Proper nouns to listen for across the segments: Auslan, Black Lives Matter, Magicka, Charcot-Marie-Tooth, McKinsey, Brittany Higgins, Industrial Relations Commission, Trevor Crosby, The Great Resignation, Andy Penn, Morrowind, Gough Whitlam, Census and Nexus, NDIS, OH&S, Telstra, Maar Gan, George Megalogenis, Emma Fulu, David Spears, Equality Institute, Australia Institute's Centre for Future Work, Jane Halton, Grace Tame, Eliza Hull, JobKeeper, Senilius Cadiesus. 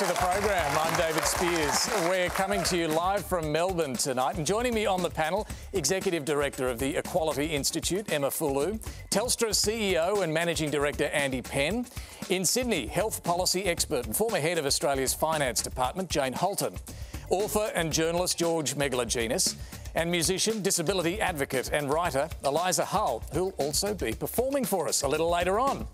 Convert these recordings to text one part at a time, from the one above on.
to the program. I'm David Spears. We're coming to you live from Melbourne tonight, and joining me on the panel, Executive Director of the Equality Institute, Emma Fulu, Telstra CEO and Managing Director, Andy Penn. In Sydney, health policy expert and former head of Australia's Finance Department, Jane Halton. Author and journalist, George Megalogenis. And musician, disability advocate and writer, Eliza Hull, who'll also be performing for us a little later on.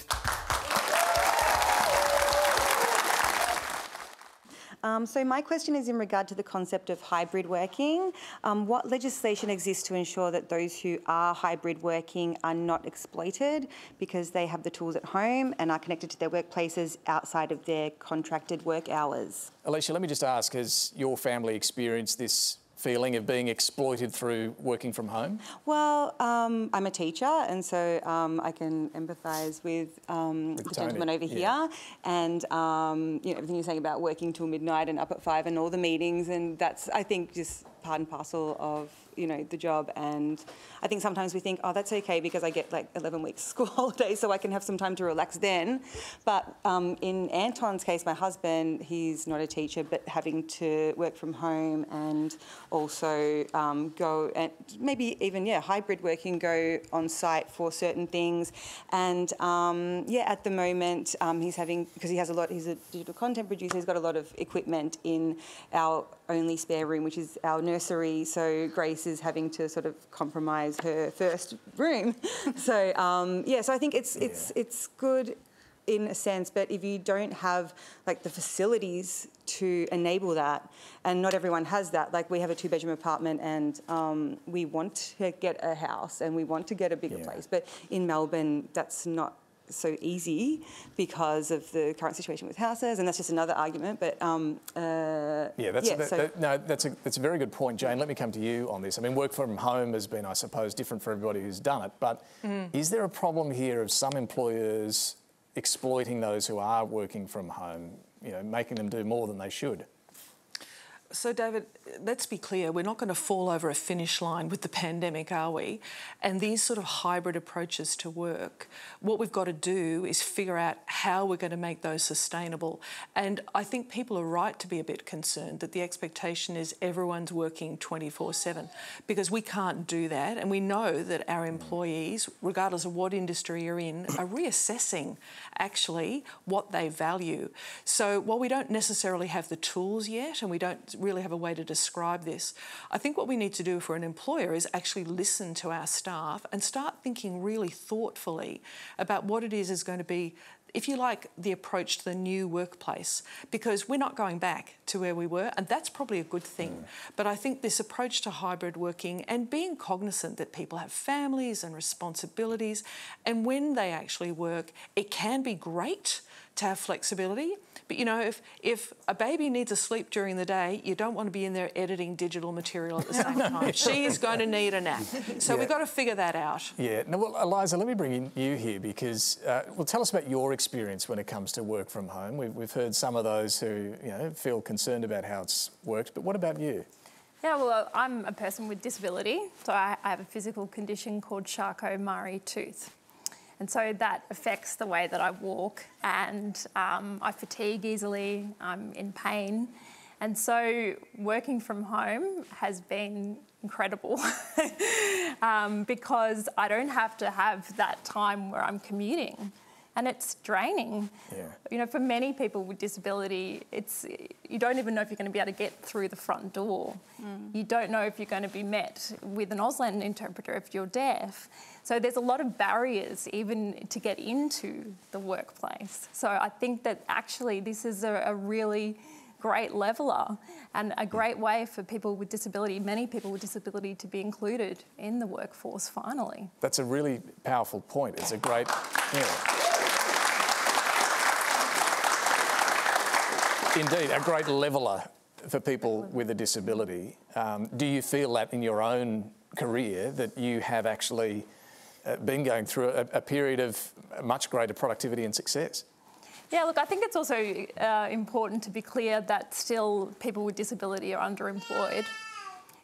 So my question is in regard to the concept of hybrid working. What legislation exists to ensure that those who are hybrid working are not exploited because they have the tools at home and are connected to their workplaces outside of their contracted work hours? Alicia, let me just ask, has your family experienced this feeling of being exploited through working from home? Well, I'm a teacher, and so I can empathise with the gentleman over here, and you know, everything you're saying about working till midnight and up at 5 and all the meetings, and that's, I think, just part and parcel of, you know, the job. And I think sometimes we think, oh, that's okay because I get like 11 weeks school holiday, so I can have some time to relax then. But in Anton's case, my husband, he's not a teacher, but having to work from home and also go and maybe even, yeah, hybrid working, go on site for certain things. And yeah, at the moment he's having, because he has a lot, he's a digital content producer, he's got a lot of equipment in our only spare room, which is our nursery, so Grace is having to sort of compromise her first room. So yeah, so I think it's good in a sense, but if you don't have like the facilities to enable that, and not everyone has that, like we have a 2-bedroom apartment and we want to get a house and we want to get a bigger place, but in Melbourne that's not so easy because of the current situation with houses, and that's just another argument. But that's a very good point, Jane. Let me come to you on this. I mean, work from home has been, I suppose, different for everybody who's done it, but is there a problem here of some employers exploiting those who are working from home, you know, making them do more than they should? So, David, let's be clear, we're not going to fall over a finish line with the pandemic, are we? And these sort of hybrid approaches to work, what we've got to do is figure out how we're going to make those sustainable. And I think people are right to be a bit concerned that the expectation is everyone's working 24/7, because we can't do that. And we know that our employees, regardless of what industry you're in, are reassessing actually what they value. So while we don't necessarily have the tools yet, and we don't really have a way to describe this, I think what we need to do for an employer is actually listen to our staff and start thinking really thoughtfully about what it is going to be, if you like, the approach to the new workplace, because we're not going back to where we were, and that's probably a good thing. But I think this approach to hybrid working and being cognizant that people have families and responsibilities, and when they actually work, it can be great to have flexibility. But, you know, if a baby needs a sleep during the day, you don't want to be in there editing digital material at the same time. She is going to need a nap. So we've got to figure that out. Yeah. Now, well, Eliza, let me bring in you here because, well, tell us about your experience when it comes to work from home. We've heard some of those who, you know, feel concerned about how it's worked, but what about you? Yeah, well, I'm a person with disability, so I have a physical condition called Charcot-Marie-Tooth. And so that affects the way that I walk, and I fatigue easily, I'm in pain. And so working from home has been incredible because I don't have to have that time where I'm commuting, and it's draining. Yeah. You know, for many people with disability, it's, you don't even know if you're going to be able to get through the front door. You don't know if you're going to be met with an Auslan interpreter if you're deaf. So there's a lot of barriers even to get into the workplace. So I think that actually this is a really great leveller and a great way for people with disability, many people with disability, to be included in the workforce finally. That's a really powerful point. It's a great... Indeed, a great leveller for people with a disability. Do you feel that in your own career that you have actually... been going through a period of much greater productivity and success? Yeah, look, I think it's also important to be clear that still people with disability are underemployed.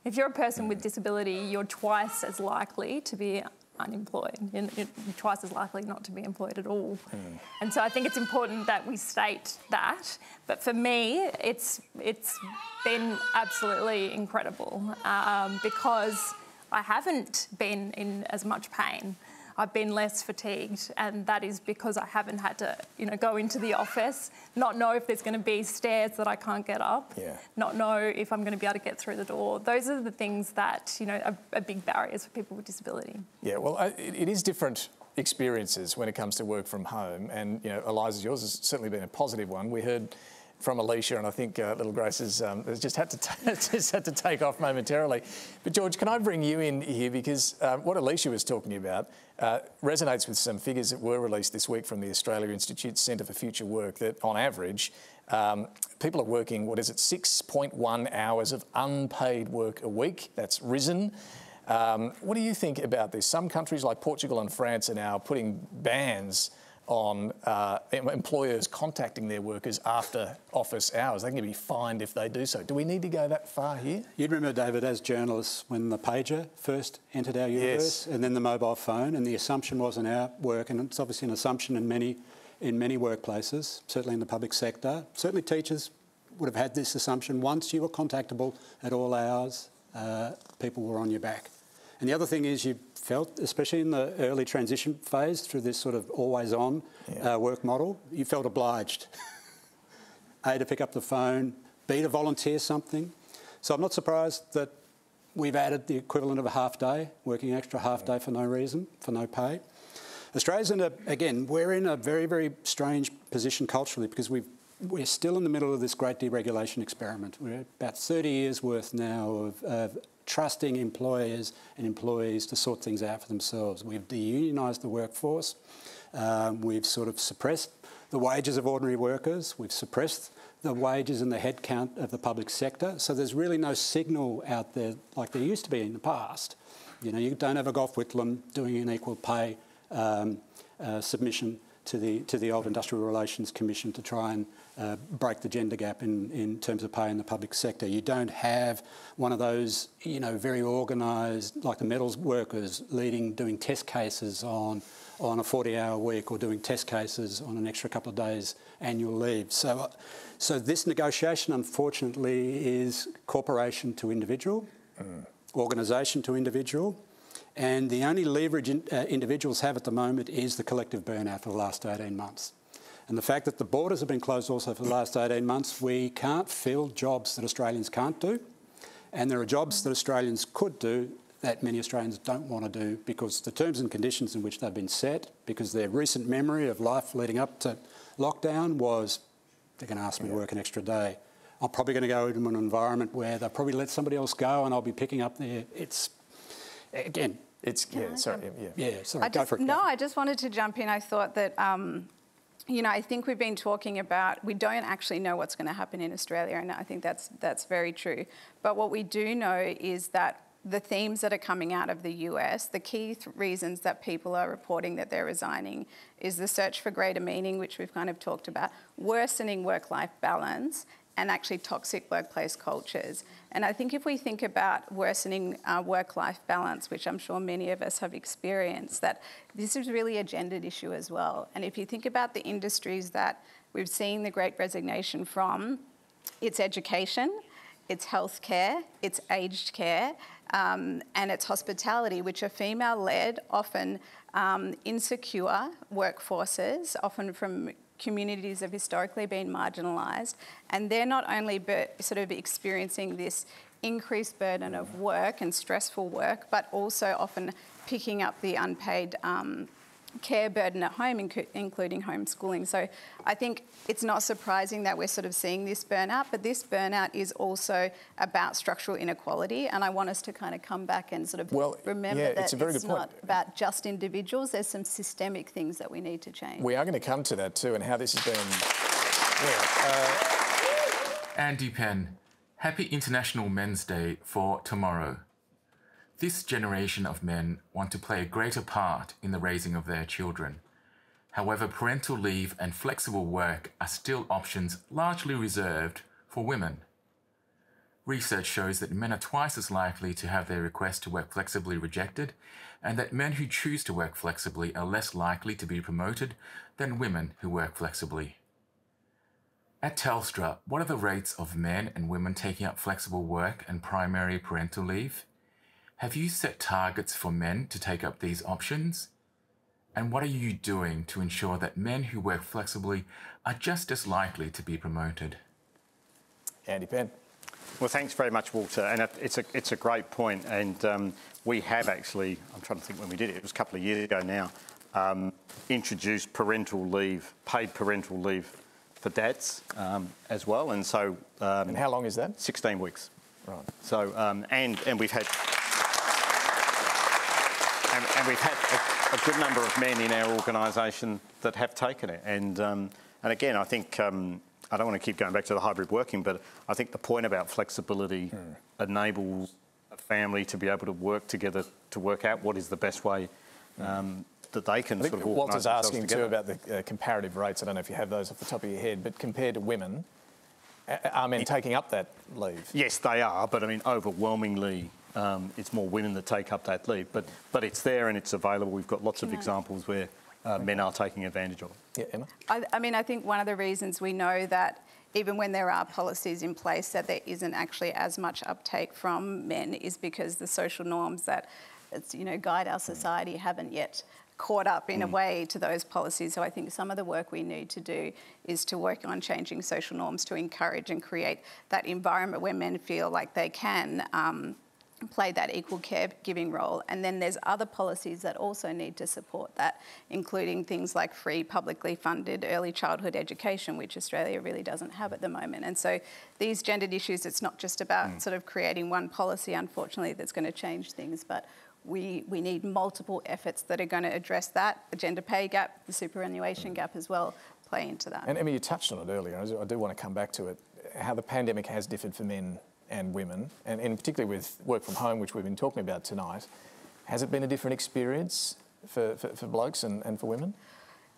If you're a person with disability, you're twice as likely to be unemployed. You're twice as likely not to be employed at all. Mm. And so I think it's important that we state that. But for me, it's been absolutely incredible because I haven't been in as much pain. I've been less fatigued, and that is because I haven't had to, go into the office, not know if there's going to be stairs that I can't get up, not know if I'm going to be able to get through the door. Those are the things that, are big barriers for people with disability. Yeah, well, it is different experiences when it comes to work from home, and, Eliza, yours has certainly been a positive one. We heard from Alicia, and I think little Grace has just had to take off momentarily. But George, can I bring you in here, because what Alicia was talking about resonates with some figures that were released this week from the Australia Institute's Centre for Future Work, that on average people are working, 6.1 hours of unpaid work a week. That's risen. What do you think about this? Some countries like Portugal and France are now putting bans on employers contacting their workers after office hours. They can be fined if they do so. Do we need to go that far here? You'd remember, David, as journalists, when the pager first entered our universe, and then the mobile phone, and the assumption was in our work, and it's obviously an assumption in many workplaces, certainly in the public sector. Certainly teachers would have had this assumption: once you were contactable at all hours, people were on your back. And the other thing is, you felt, especially in the early transition phase through this sort of always-on work model, you felt obliged, A, to pick up the phone, B, to volunteer something. So I'm not surprised that we've added the equivalent of a half day, working an extra half day for no reason, for no pay. Australia's in a, again, we're in a very, very strange position culturally, because we're still in the middle of this great deregulation experiment. We're about 30 years worth now of trusting employers and employees to sort things out for themselves. We've deunionised the workforce. We've sort of suppressed the wages of ordinary workers. We've suppressed the wages and the headcount of the public sector. So there's really no signal out there like there used to be in the past. You don't have a Gough Whitlam doing an equal pay submission to the old Industrial Relations Commission to try and break the gender gap in terms of pay in the public sector. You don't have one of those, very organised, like the metals workers doing test cases on a 40-hour week, or doing test cases on an extra couple of days annual leave. So this negotiation, unfortunately, is corporation to individual, organisation to individual. And the only leverage individuals have at the moment is the collective burnout for the last 18 months. And the fact that the borders have been closed also for the last 18 months, we can't fill jobs that Australians can't do. And there are jobs that Australians could do that many Australians don't want to do, because the terms and conditions in which they've been set, because their recent memory of life leading up to lockdown was, they're going to ask me to work an extra day. I'm probably going to go into an environment where they'll probably let somebody else go and I'll be picking up their... I just wanted to jump in. I thought that, I think we've been talking about, we don't actually know what's going to happen in Australia, and I think that's very true. But what we do know is that the themes that are coming out of the US, the key reasons that people are reporting that they're resigning is the search for greater meaning, which we've kind of talked about, worsening work-life balance, and actually toxic workplace cultures. And I think if we think about worsening work-life balance, which I'm sure many of us have experienced, that this is really a gendered issue as well. And if you think about the industries that we've seen the Great Resignation from, it's education, it's healthcare, it's aged care, and it's hospitality, which are female-led, often insecure workforces, often from communities have historically been marginalised, and they're not only sort of experiencing this increased burden of work and stressful work, but also often picking up the unpaid care burden at home, including homeschooling. So I think it's not surprising that we're sort of seeing this burnout, but this burnout is also about structural inequality, and I want us to kind of come back and sort of remember that it's not about just individuals. There's some systemic things that we need to change. We are going to come to that too, and how this has been... Andy Penn, happy International Men's Day for tomorrow. This generation of men want to play a greater part in the raising of their children. However, parental leave and flexible work are still options largely reserved for women. Research shows that men are twice as likely to have their request to work flexibly rejected, and that men who choose to work flexibly are less likely to be promoted than women who work flexibly. At Telstra, what are the rates of men and women taking up flexible work and primary parental leave? Have you set targets for men to take up these options? And what are you doing to ensure that men who work flexibly are just as likely to be promoted? Andy Penn. Well, thanks very much, Walter. And it's a great point. And we have actually, I'm trying to think when we did it, it was a couple of years ago now, introduced parental leave, paid parental leave for dads as well, and so... and how long is that? 16 weeks. Right. So, and we've had... and we've had a good number of men in our organisation that have taken it. And again, I think, I don't want to keep going back to the hybrid working, but I think the point about flexibility enables a family to be able to work together to work out what is the best way that they can sort of organise Walter's asking together. Too about the comparative rates. I don't know if you have those off the top of your head, but compared to women, are men taking up that leave? Yes, they are, but I mean, overwhelmingly, it's more women that take up that leave. But it's there and it's available. We've got lots of examples where men are taking advantage of it. Yeah, Emma? I mean, I think one of the reasons we know that even when there are policies in place that there isn't actually as much uptake from men is because the social norms that, you know, guide our society haven't yet caught up in a way to those policies. So I think some of the work we need to do is to work on changing social norms to encourage and create that environment where men feel like they can play that equal caregiving role. And then there's other policies that also need to support that, including things like free publicly funded early childhood education, which Australia really doesn't have at the moment. And so these gendered issues, it's not just about sort of creating one policy, unfortunately, that's going to change things, but we need multiple efforts that are going to address that. The gender pay gap, the superannuation gap as well play into that. And Emma, you touched on it earlier. I do want to come back to it, how the pandemic has differed for men and women, and in particular with work from home, which we've been talking about tonight. Has it been a different experience for blokes and for women?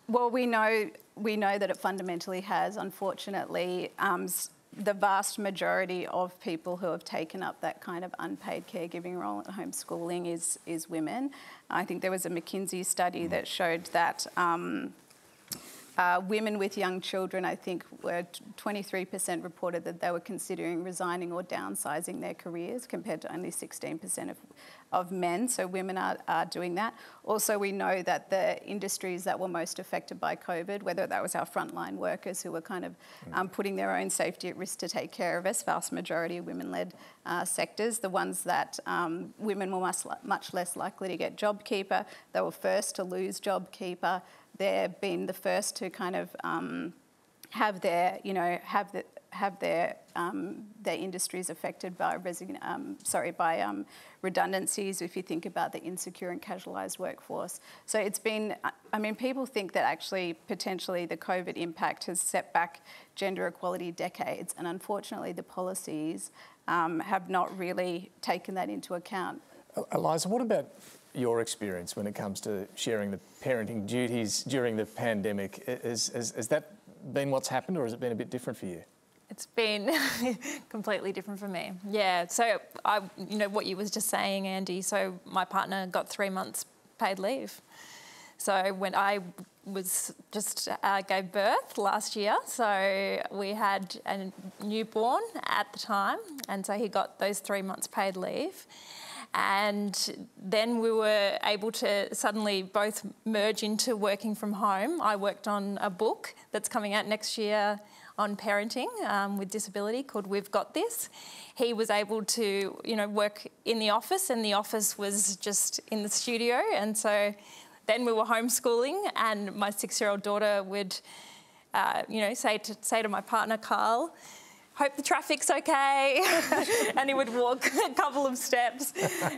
Well, we know that it fundamentally has, unfortunately. The vast majority of people who have taken up that kind of unpaid caregiving role at homeschooling is women. I think there was a McKinsey study that showed that women with young children, I think, were 23% reported that they were considering resigning or downsizing their careers compared to only 16% of men. So women are doing that. Also, we know that the industries that were most affected by COVID, whether that was our frontline workers who were kind of putting their own safety at risk to take care of us, vast majority of women-led sectors, the ones that women were much less likely to get JobKeeper, they were first to lose JobKeeper. They've been the first to kind of have their industries affected by redundancies. If you think about the insecure and casualised workforce, so it's been. I mean, people think that actually potentially the COVID impact has set back gender equality decades, and unfortunately, the policies have not really taken that into account. Eliza, what about your experience when it comes to sharing the parenting duties during the pandemic? Has that been what's happened, or has it been a bit different for you? It's been completely different for me. Yeah, so you know what you was just saying, Andy. So my partner got 3 months paid leave. So when I was just gave birth last year, so we had a newborn at the time, and so he got those 3 months paid leave. And then we were able to suddenly both merge into working from home. I worked on a book that's coming out next year on parenting with disability called We've Got This. He was able to, you know, work in the office, and the office was just in the studio. And so then we were homeschooling, and my 6-year-old daughter would, you know, say to my partner, Carl, hope the traffic's okay, and he would walk a couple of steps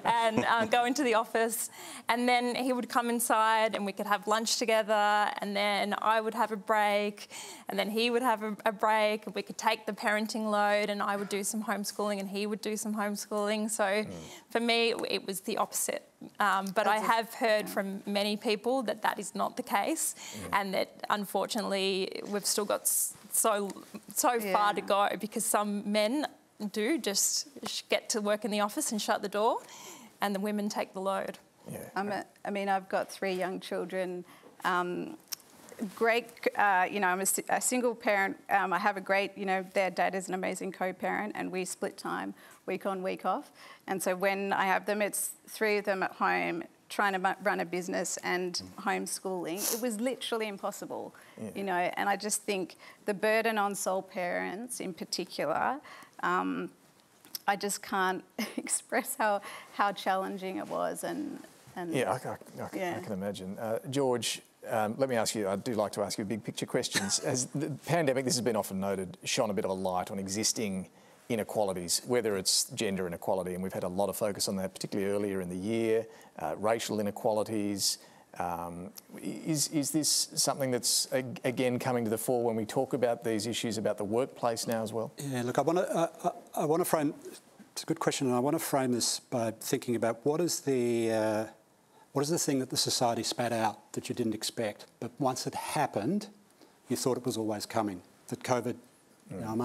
and go into the office, and then he would come inside and we could have lunch together, and then I would have a break, and then he would have a break, and we could take the parenting load, and I would do some homeschooling and he would do some homeschooling. So for me, it was the opposite. But I have heard from many people that that is not the case, and that unfortunately we've still got so far to go, because some men do just get to work in the office and shut the door, and the women take the load. Yeah. I mean, I've got 3 young children. Great, you know, I'm a single parent. I have a great, you know, their dad is an amazing co-parent, and we split time week on, week off. And so when I have them, it's 3 of them at home trying to run a business and homeschooling. It was literally impossible, you know, and I just think the burden on sole parents in particular, I just can't express how challenging it was. And yeah, I can imagine. George, let me ask you, I do like to ask you big picture questions. Has the pandemic, this has been often noted, shone a bit of a light on existing inequalities, whether it's gender inequality, and we've had a lot of focus on that, particularly earlier in the year, racial inequalities. Is this something that's, again, coming to the fore when we talk about these issues about the workplace now as well? Yeah, look, I want to frame, it's a good question, and I want to frame this by thinking about what is the thing that the society spat out that you didn't expect, but once it happened, you thought it was always coming, that COVID, you know, I'm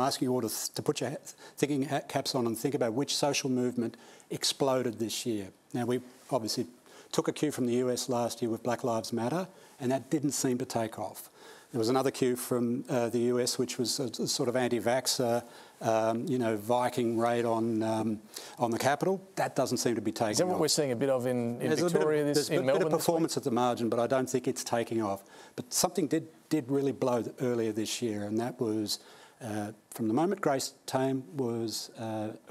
asking you all to put your thinking caps on and think about which social movement exploded this year. Now, we obviously took a cue from the US last year with Black Lives Matter, and that didn't seem to take off. There was another cue from the US, which was a sort of anti-vaxxer, you know, Viking raid on the Capitol. That doesn't seem to be taking off. Is that what we're seeing a bit of in Victoria, in Melbourne? There's a bit of performance at the margin, but I don't think it's taking off. But something did really blow earlier this year, and that was from the moment Grace Tame was named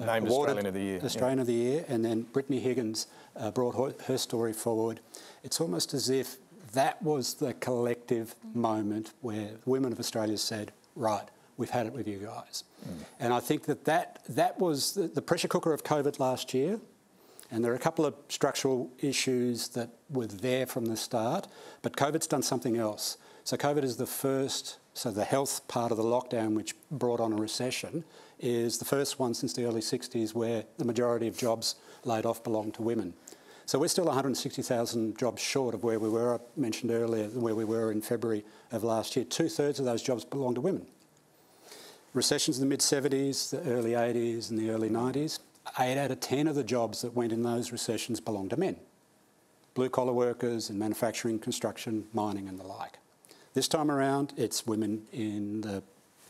Australian of the Year. Australian of the Year, and then Brittany Higgins brought her story forward. It's almost as if that was the collective moment where women of Australia said, right, we've had it with you guys. And I think that was the pressure cooker of COVID last year. And there are a couple of structural issues that were there from the start, but COVID's done something else. So COVID is the first, so the health part of the lockdown, which brought on a recession, is the first one since the early 60s where the majority of jobs laid off belong to women. So we're still 160,000 jobs short of where we were, I mentioned earlier, where we were in February of last year. 2/3 of those jobs belong to women. Recessions in the mid-70s, the early 80s and the early 90s, 8 out of 10 of the jobs that went in those recessions belonged to men. Blue-collar workers in manufacturing, construction, mining and the like. This time around, it's women in the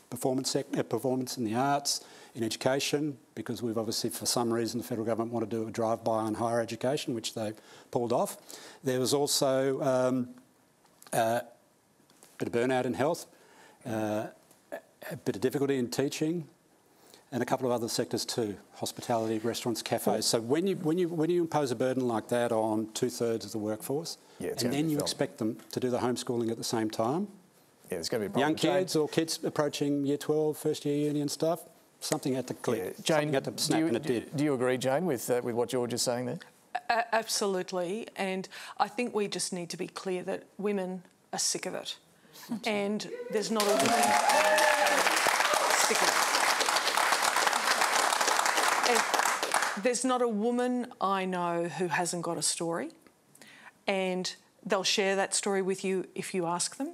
performance sector, performance in the arts, in education, because we've obviously, for some reason, the federal government wanted to do a drive-by on higher education, which they pulled off. There was also a bit of burnout in health, a bit of difficulty in teaching, and a couple of other sectors too, hospitality, restaurants, cafes. So when you impose a burden like that on 2/3 of the workforce, and then you expect them to do the homeschooling at the same time, yeah, there's going to be a problem. Young kids or kids approaching year 12, first year uni and stuff, something had to click. Jane, had to snap, and it did. Do you agree, Jane, with what George is saying there? Absolutely. And I think we just need to be clear that women are sick of it. And there's not a woman sick of it. And there's not a woman I know who hasn't got a story. And they'll share that story with you if you ask them.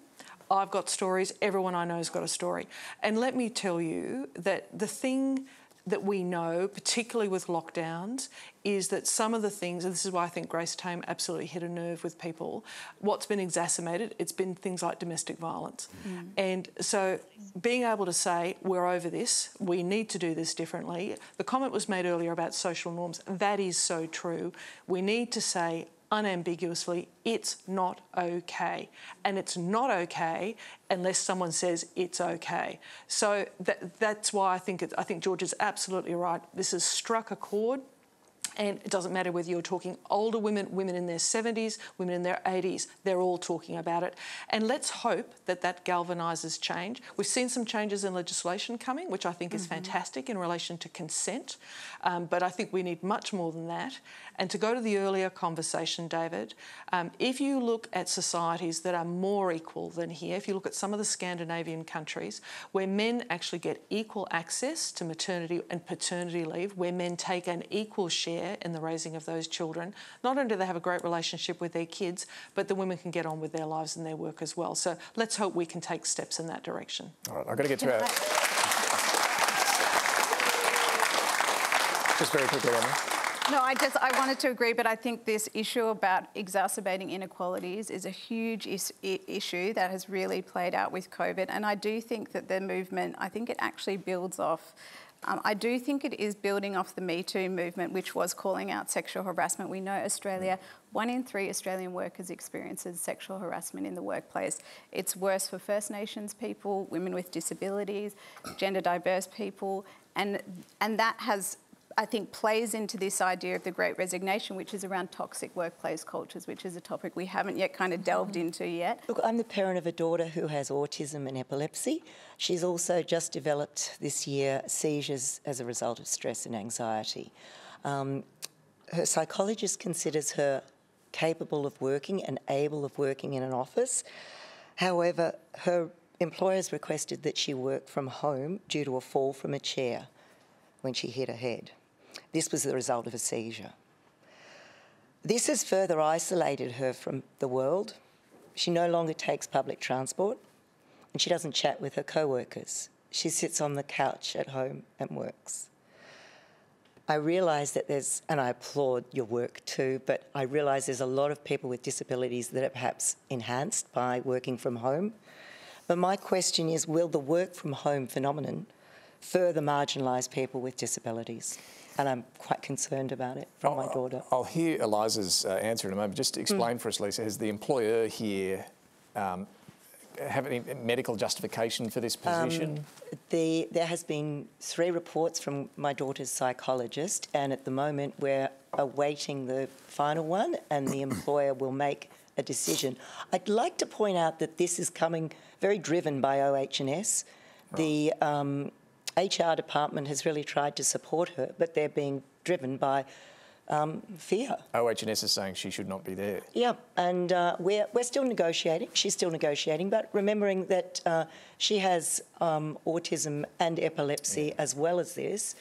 I've got stories, everyone I know has got a story. And let me tell you that the thing that we know, particularly with lockdowns, is that some of the things, and this is why I think Grace Tame absolutely hit a nerve with people, what's been exacerbated, it's been things like domestic violence. And so being able to say, we're over this, we need to do this differently. The comment was made earlier about social norms. That is so true. We need to say, unambiguously, it's not okay. And it's not okay unless someone says it's okay. So that's why I think George is absolutely right. This has struck a chord, and it doesn't matter whether you're talking older women, women in their 70s, women in their 80s, they're all talking about it. And let's hope that that galvanises change. We've seen some changes in legislation coming, which I think is fantastic in relation to consent, but I think we need much more than that. And to go to the earlier conversation, David, if you look at societies that are more equal than here, if you look at some of the Scandinavian countries where men actually get equal access to maternity and paternity leave, where men take an equal share in the raising of those children. Not only do they have a great relationship with their kids, but the women can get on with their lives and their work as well. So let's hope we can take steps in that direction. All right, I've got to get to our... Just very quickly, Emma. No, I wanted to agree, but I think this issue about exacerbating inequalities is a huge issue that has really played out with COVID. And I do think that the movement, I think it actually builds off... I do think it is building off the Me Too movement, which was calling out sexual harassment. We know Australia, 1 in 3 Australian workers experiences sexual harassment in the workplace. It's worse for First Nations people, women with disabilities, gender diverse people, and that has... I think plays into this idea of the Great Resignation, which is around toxic workplace cultures, which is a topic we haven't yet kind of delved into yet. Look, I'm the parent of a daughter who has autism and epilepsy. She's also just developed this year seizures as a result of stress and anxiety. Her psychologist considers her capable of working and able of working in an office. However, her employers requested that she work from home due to a fall from a chair when she hit her head. This was the result of a seizure. This has further isolated her from the world. She no longer takes public transport and she doesn't chat with her co-workers. She sits on the couch at home and works. I realise that there's, and I applaud your work too, but I realise there's a lot of people with disabilities that are perhaps enhanced by working from home. But my question is, will the work from home phenomenon further marginalise people with disabilities? And I'm quite concerned about it from my daughter. I'll hear Eliza's answer in a moment. Just to explain for us, Lisa, has the employer here have any medical justification for this position? There has been 3 reports from my daughter's psychologist, and at the moment we're awaiting the final one, and the employer will make a decision. I'd like to point out that this is coming very driven by OH&S. Right. The HR department has really tried to support her, but they're being driven by fear. OH&S is saying she should not be there. Yeah, and we're still negotiating. She's still negotiating, but remembering that she has autism and epilepsy as well as this.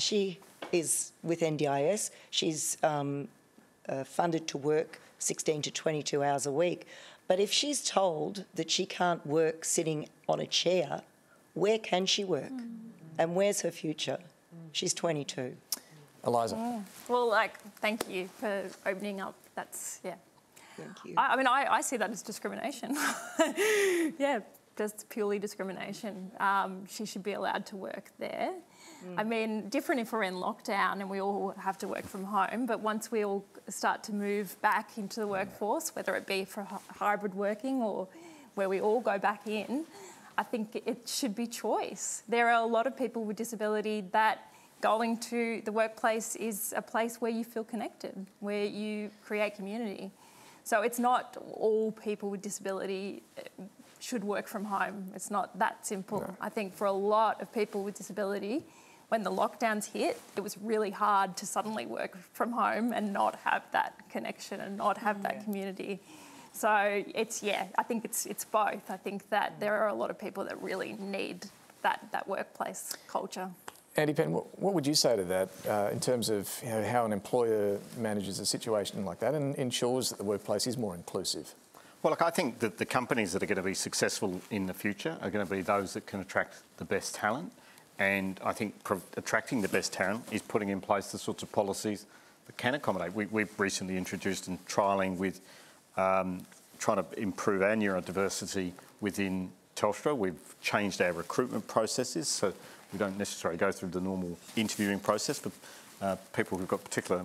She is with NDIS. She's funded to work 16 to 22 hours a week. But if she's told that she can't work sitting on a chair, where can she work? And where's her future? She's 22. Eliza. Well, thank you for opening up. That's, Thank you. I mean, I see that as discrimination. Just purely discrimination. She should be allowed to work there. I mean, different if we're in lockdown and we all have to work from home, but once we all start to move back into the workforce, whether it be for hybrid working or where we all go back in, I think it should be choice. There are a lot of people with disability that going to the workplace is a place where you feel connected, where you create community. So it's not all people with disability should work from home. It's not that simple. No. I think for a lot of people with disability, when the lockdowns hit, it was really hard to suddenly work from home and not have that connection and not have that community. So it's, I think it's both. I think that there are a lot of people that really need that workplace culture. Andy Penn, what would you say to that in terms of how an employer manages a situation like that and ensures that the workplace is more inclusive? Well, look, I think that the companies that are going to be successful in the future are going to be those that can attract the best talent. And I think attracting the best talent is putting in place the sorts of policies that can accommodate. We've recently introduced and trialling with trying to improve our neurodiversity within Telstra. We've changed our recruitment processes so we don't necessarily go through the normal interviewing process for people who've got particular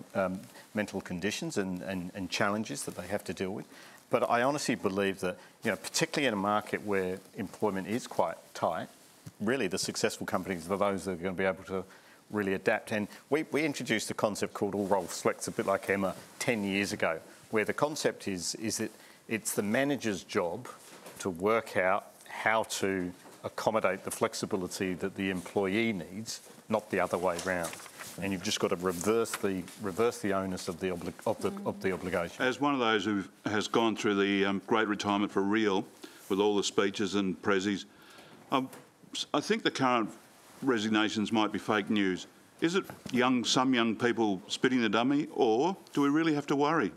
mental conditions and challenges that they have to deal with. But I honestly believe that, particularly in a market where employment is quite tight, really the successful companies are those that are going to be able to really adapt. And we introduced a concept called all roles flex, a bit like Emma, 10 years ago, where the concept is that it's the manager's job to work out how to accommodate the flexibility that the employee needs, not the other way round. And you've just got to reverse the onus of the obligation. As one of those who has gone through the Great Retirement for real, with all the speeches and prezzies, I think the current resignations might be fake news. Is it some young people spitting the dummy, or do we really have to worry?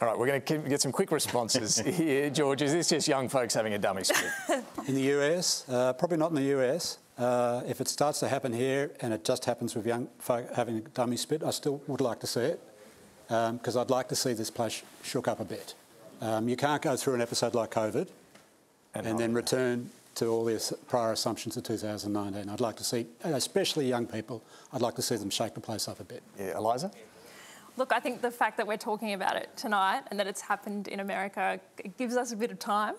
All right, we're going to get some quick responses here, George. Is this just young folks having a dummy spit? In the US? Probably not in the US. If it starts to happen here and it just happens with young folk having a dummy spit, I still would like to see it, because I'd like to see this place shook up a bit. You can't go through an episode like COVID and then return to all the prior assumptions of 2019. I'd like to see, especially young people, I'd like to see them shake the place up a bit. Yeah, Eliza? Look, I think the fact that we're talking about it tonight and that it's happened in America, it gives us a bit of time.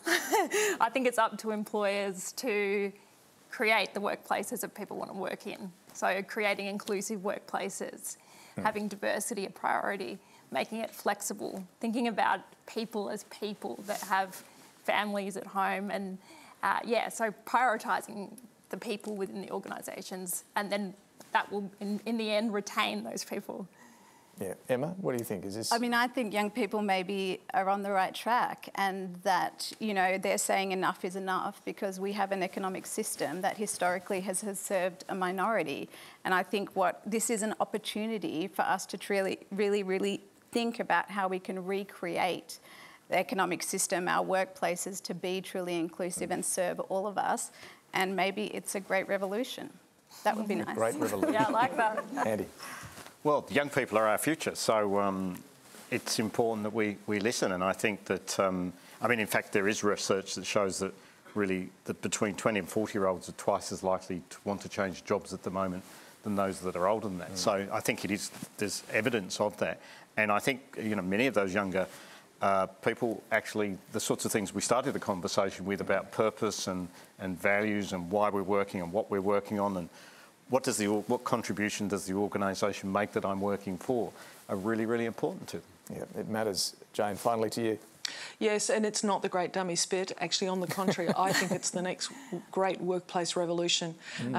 I think it's up to employers to create the workplaces that people want to work in. So creating inclusive workplaces, having diversity a priority, making it flexible, thinking about people as people that have families at home and, yeah, so prioritising the people within the organisations, and then that will, in the end, retain those people. Yeah. Emma, what do you think? Is this... I mean, I think young people maybe are on the right track, and that, you know, they're saying enough is enough, because we have an economic system that historically has served a minority. And I think what this is an opportunity for us to really think about how we can recreate the economic system, our workplaces, to be truly inclusive and serve all of us. And maybe it's a great revolution. That would be nice. Great revolution. Yeah, I like that. Andy. Well, young people are our future, so it's important that we listen. And I think that, I mean, in fact, there is research that shows that really that between 20 and 40-year-olds are twice as likely to want to change jobs at the moment than those that are older than that. So I think it is, there's evidence of that. And I think, you know, many of those younger people actually, the sorts of things we started the conversation with about purpose and values and why we're working and what we're working on and what contribution does the organisation make that I'm working for, are really, really important to them. Yeah, it matters. Jane, finally to you. Yes, and it's not the great dummy spit. Actually, on the contrary, I think it's the next great workplace revolution.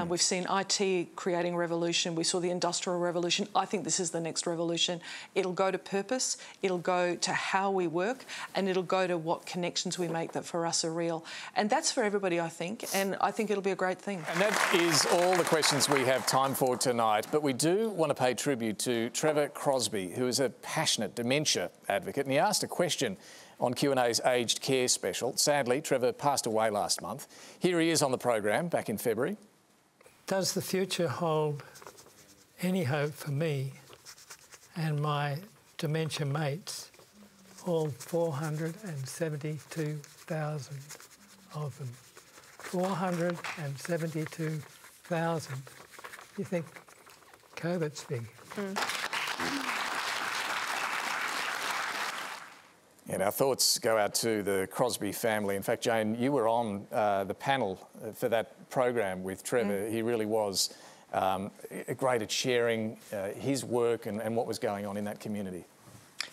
We've seen IT creating revolution. We saw the Industrial Revolution. I think this is the next revolution. It'll go to purpose. It'll go to how we work, and it'll go to what connections we make that for us are real. And that's for everybody, I think, and I think it'll be a great thing. And that is all the questions we have time for tonight, but we do want to pay tribute to Trevor Crosby, who is a passionate dementia advocate, and he asked a question on Q&A's aged care special. Sadly, Trevor passed away last month. Here he is on the program back in February. Does the future hold any hope for me and my dementia mates, all 472,000 of them? 472,000. You think COVID's big. And our thoughts go out to the Crosby family. In fact, Jane, you were on the panel for that program with Trevor. He really was great at sharing his work and what was going on in that community.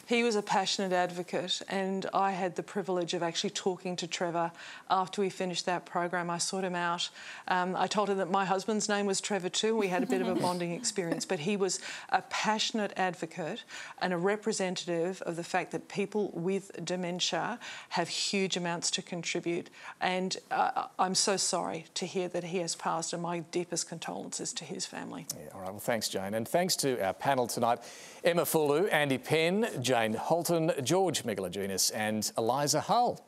He was a passionate advocate, and I had the privilege of actually talking to Trevor after we finished that program. I sought him out. I told him that my husband's name was Trevor too. We had a bit of a bonding experience, but he was a passionate advocate and a representative of the fact that people with dementia have huge amounts to contribute. And I'm so sorry to hear that he has passed, and my deepest condolences to his family. Yeah, all right, well, thanks, Jane. And thanks to our panel tonight, Emma Fulu, Andy Penn, Jane Halton, George Megalogenis and Eliza Hull.